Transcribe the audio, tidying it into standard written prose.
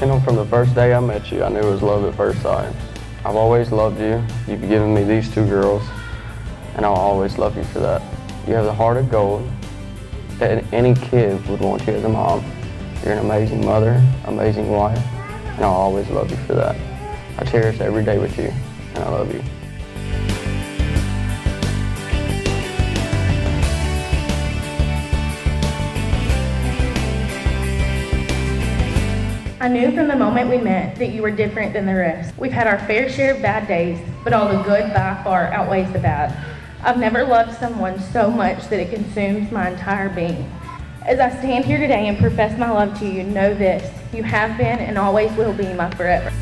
You know, from the first day I met you, I knew it was love at first sight. I've always loved you. You've given me these two girls, and I'll always love you for that. You have the heart of gold that any kid would want you as a mom. You're an amazing mother, amazing wife, and I'll always love you for that. I cherish every day with you, and I love you. I knew from the moment we met that you were different than the rest. We've had our fair share of bad days, but all the good by far outweighs the bad. I've never loved someone so much that it consumes my entire being. As I stand here today and profess my love to you, know this: you have been and always will be my forever.